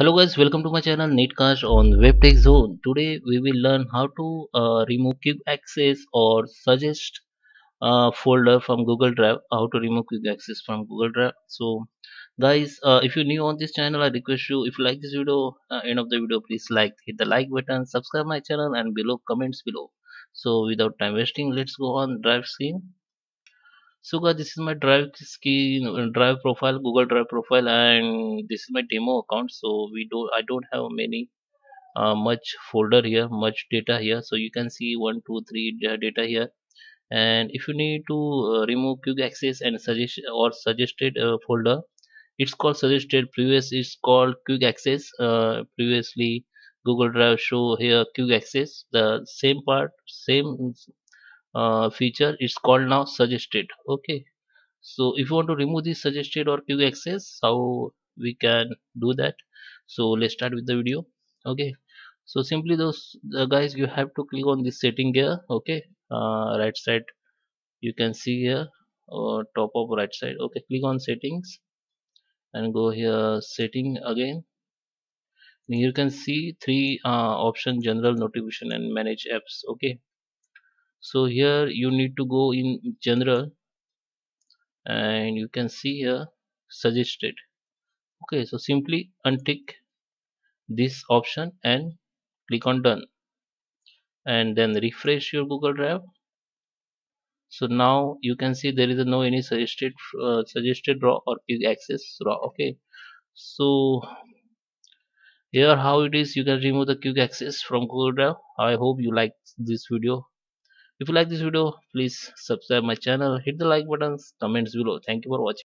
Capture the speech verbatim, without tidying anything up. Hello guys, welcome to my channel NetCast on WebTech Zone. Today we will learn how to uh, remove quick access or suggest uh, folder from Google Drive. How to remove quick access from Google Drive. So guys, uh, if you're new on this channel, I request you, if you like this video, uh, end of the video please like, hit the like button, subscribe my channel, and below comments below. So without time wasting, let's go on Drive screen. So guys, this is my drive screen, drive profile, Google Drive profile, and this is my demo account. So we don't, I don't have many uh, much folder here, much data here. So you can see one, two, three data here. And if you need to uh, remove quick access and suggest or suggested uh, folder, it's called suggested. Previous is called quick access. Uh, previously Google Drive show here quick access. The same part, same. Uh, feature is called now suggested. Okay, so if you want to remove this suggested or quick access, how we can do that? So let's start with the video. Okay, so simply those uh, guys, you have to click on this setting here. Okay, uh, right side you can see here, or top of right side. Okay, click on settings and go here setting again. And you can see three uh, option: general, notification, and manage apps. Okay, so here you need to go in general, and you can see here suggested. Okay, so simply untick this option and click on done, and then refresh your Google Drive. So now you can see there is no any suggested uh, suggested raw or quick access raw. Okay, so here how it is, you can remove the quick access from Google Drive. I hope you like this video. If you like this video, please subscribe my channel, hit the like buttons, comments below. Thank you for watching.